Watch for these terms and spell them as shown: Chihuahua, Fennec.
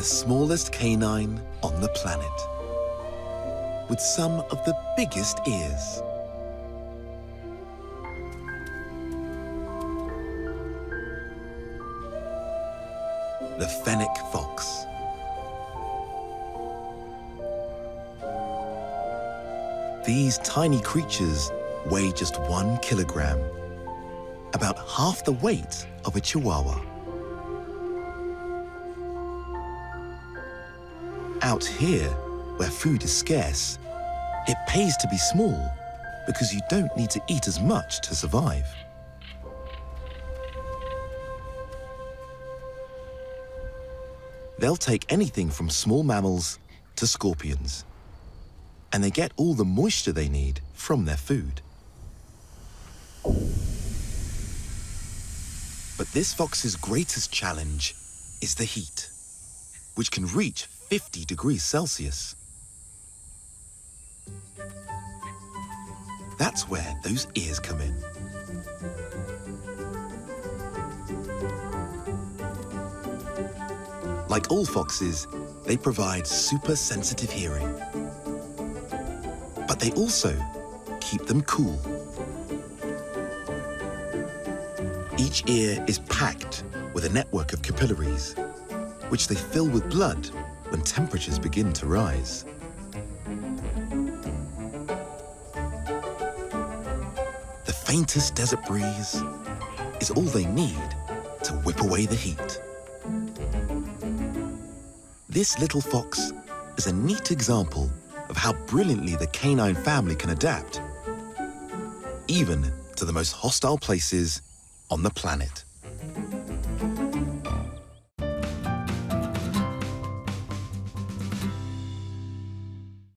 the smallest canine on the planet, with some of the biggest ears. The fennec fox. These tiny creatures weigh just 1 kilogram, about half the weight of a chihuahua. Out here, where food is scarce, it pays to be small because you don't need to eat as much to survive. They'll take anything from small mammals to scorpions, and they get all the moisture they need from their food. But this fox's greatest challenge is the heat, which can reach 50 degrees Celsius. That's where those ears come in. Like all foxes, they provide super sensitive hearing. But they also keep them cool. Each ear is packed with a network of capillaries, which they fill with blood when temperatures begin to rise. The faintest desert breeze is all they need to whip away the heat. This little fox is a neat example of how brilliantly the canine family can adapt, even to the most hostile places on the planet.